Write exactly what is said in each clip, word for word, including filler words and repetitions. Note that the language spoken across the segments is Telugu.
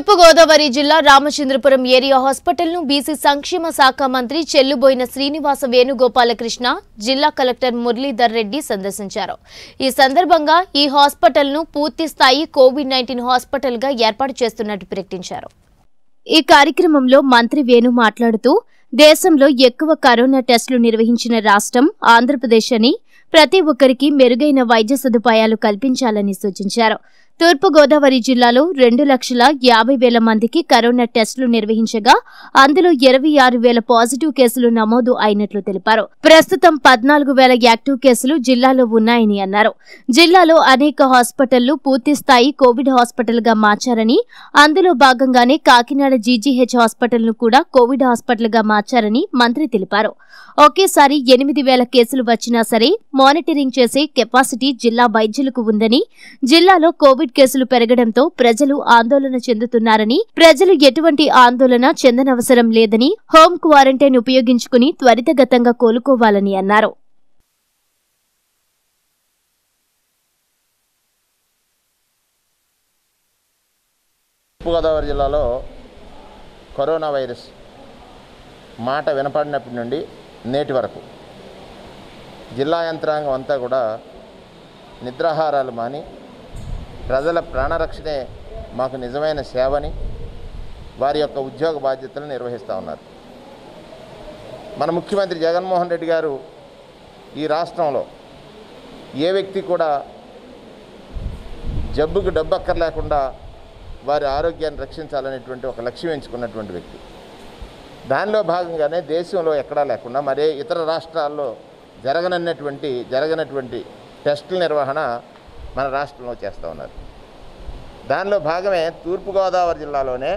తూర్పు గోదావరి జిల్లా రామచంద్రపురం ఏరియా హాస్పిటల్ ను బీసీ సంక్షేమ శాఖ మంత్రి చెల్లుబోయిన శ్రీనివాస వేణుగోపాల కృష్ణ జిల్లా కలెక్టర్ మురళీధర్ రెడ్డి సందర్శించారు। ఈ సందర్భంగా ఈ హాస్పిటల్ ను పూర్తి స్థాయి కోవిడ్ నైన్టీన్ హాస్పిటల్ గా ఏర్పాటు చేస్తున్నట్టు ప్రకటించారు। ఈ కార్యక్రమంలో మంత్రి వేణు మాట్లాడుతూ దేశంలో ఎక్కువ కరోనా టెస్టులు నిర్వహించిన రాష్ట్రం ఆంధ్రప్రదేశ్ అని ప్రతి ఒక్కరికి మెరుగైన వైద్య సదుపాయాలు కల్పించాలని సూచించారు। తూర్పు గోదావరి జిల్లాలో రెండు లక్షల యాభై వేల మందికి కరోనా టెస్టులు నిర్వహించగా అందులో ఇరవై ఆరు వేల పాజిటివ్ కేసులు నమోదు అయినట్లు తెలిపారు। ప్రస్తుతం పద్నాలుగు వేల యాక్టివ్ కేసులు జిల్లాలో ఉన్నాయని అన్నారు। జిల్లాలో అనేక హాస్పిటళ్లు పూర్తి స్థాయి కోవిడ్ హాస్పిటల్ గా మార్చారని, అందులో భాగంగానే కాకినాడ జీజీహెచ్ హాస్పిటల్ ను కూడా కోవిడ్ హాస్పిటల్ గా మార్చారని మంత్రి తెలిపారు। ఒకేసారి ఎనిమిది వేల కేసులు వచ్చినా సరే మానిటరింగ్ చేసే కెపాసిటీ జిల్లా వైద్యులకు ఉందని, జిల్లాలో కోవిడ్ కేసులు పెరగడంతో ప్రజలు ఆందోళన చెందుతున్నారని, ప్రజలు ఎటువంటి ఆందోళన చెందనవసరం లేదని, హోం క్వారంటైన్ ఉపయోగించుకుని త్వరితగతంగా కోలుకోవాలని అన్నారు। తూర్పు గోదావరి జిల్లాలో కరోనా వైరస్ మాట వినపడినప్పటి నుండి నేటి వరకు జిల్లా యంత్రాంగం అంతా కూడా నిద్రాహారాలు మాని ప్రజల ప్రాణరక్షణే మాకు నిజమైన సేవని వారి యొక్క ఉద్యోగ బాధ్యతలను నిర్వహిస్తూ ఉన్నారు। మన ముఖ్యమంత్రి జగన్మోహన్ రెడ్డి గారు ఈ రాష్ట్రంలో ఏ వ్యక్తి కూడా జబ్బుకు డబ్బు అక్కర్లేకుండా వారి ఆరోగ్యాన్ని రక్షించాలనేటువంటి ఒక లక్ష్యం ఎంచుకున్నటువంటి వ్యక్తి। దానిలో భాగంగానే దేశంలో ఎక్కడా లేకుండా మరే ఇతర రాష్ట్రాల్లో జరగనన్నటువంటి జరగనటువంటి టెస్టుల నిర్వహణ మన రాష్ట్రంలో చేస్తూ ఉన్నారు। దానిలో భాగమే తూర్పుగోదావరి జిల్లాలోనే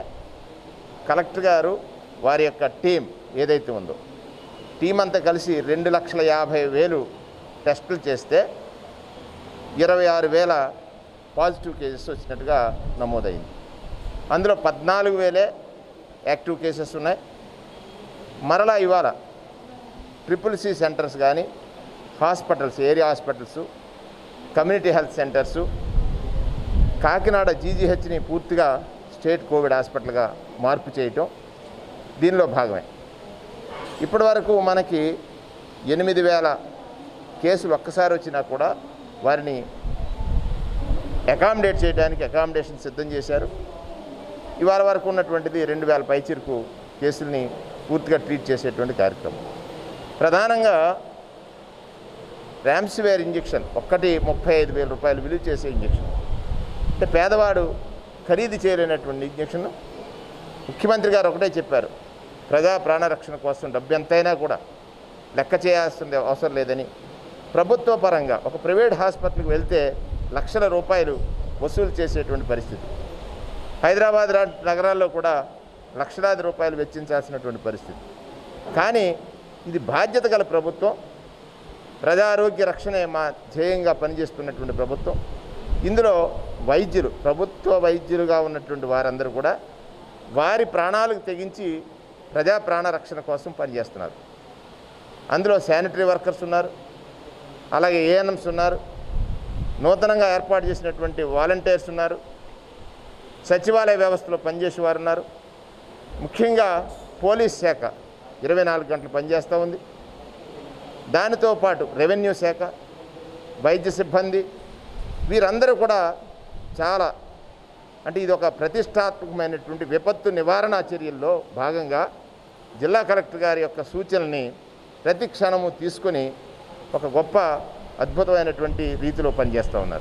కలెక్టర్ గారు వారి యొక్క టీం ఏదైతే ఉందో టీం అంతా కలిసి రెండు లక్షల యాభై వేలు టెస్టులు చేస్తే ఇరవై ఆరు వేల పాజిటివ్ కేసెస్ వచ్చినట్టుగా నమోదైంది। అందులో పద్నాలుగు వేలే యాక్టివ్ కేసెస్ ఉన్నాయి। మరలా ఇవాళ ట్రిపుల్ సి సెంటర్స్ కానీ hospitals area hospitals community health centres Kakinada జీజీహెచ్ని పూర్తిగా స్టేట్ కోవిడ్ హాస్పిటల్గా మార్పు చేయటం దీనిలో భాగమే। ఇప్పటి వరకు మనకి ఎనిమిది వేల కేసులు ఒక్కసారి వచ్చినా కూడా వారిని అకామిడేట్ చేయడానికి అకామిడేషన్ సిద్ధం చేశారు। ఇవాళ వరకు ఉన్నటువంటిది రెండు వేల పైచిరుకు కేసుల్ని పూర్తిగా ట్రీట్ చేసేటువంటి కార్యక్రమం। ప్రధానంగా రెమ్డెసివిర్ ఇంజెక్షన్ ఒక్కటి ముప్పై ఐదు వేల రూపాయలు విలువ చేసే ఇంజెక్షన్, అంటే పేదవాడు ఖరీదు చేయలేనటువంటి ఇంజెక్షన్। ముఖ్యమంత్రి గారు ఒకటే చెప్పారు, ప్రజా ప్రాణరక్షణ కోసం డబ్బు ఎంతైనా కూడా లెక్క చేయాల్సిన అవసరం లేదని। ప్రభుత్వ పరంగా ఒక ప్రైవేట్ హాస్పిటల్కి వెళ్తే లక్షల రూపాయలు వసూలు చేసేటువంటి పరిస్థితి, హైదరాబాద్ నగరాల్లో కూడా లక్షలాది రూపాయలు వెచ్చించాల్సినటువంటి పరిస్థితి। కానీ ఇది బాధ్యత గల ప్రభుత్వం, ప్రజారోగ్య రక్షణే మా ధ్యేయంగా పనిచేస్తున్నటువంటి ప్రభుత్వం। ఇందులో వైద్యులు ప్రభుత్వ వైద్యులుగా ఉన్నటువంటి వారందరూ కూడా వారి ప్రాణాలకు తెగించి ప్రజా ప్రాణరక్షణ కోసం పనిచేస్తున్నారు। అందులో శానిటరీ వర్కర్స్ ఉన్నారు, అలాగే ఏఎన్ఎంస్ ఉన్నారు, నూతనంగా ఏర్పాటు చేసినటువంటి వాలంటీర్స్ ఉన్నారు, సచివాలయ వ్యవస్థలో పనిచేసేవారు ఉన్నారు। ముఖ్యంగా పోలీస్ శాఖ ఇరవై నాలుగు గంటలు పనిచేస్తూ ఉంది, దానితో పాటు రెవెన్యూ శాఖ, వైద్య సిబ్బంది, వీరందరూ కూడా చాలా, అంటే ఇది ఒక ప్రతిష్టాత్మకమైనటువంటి విపత్తు నివారణ చర్యల్లో భాగంగా జిల్లా కలెక్టర్ గారి యొక్క సూచనల్ని ప్రతి క్షణము తీసుకొని ఒక గొప్ప అద్భుతమైనటువంటి రీతిలో పనిచేస్తూ ఉన్నారు।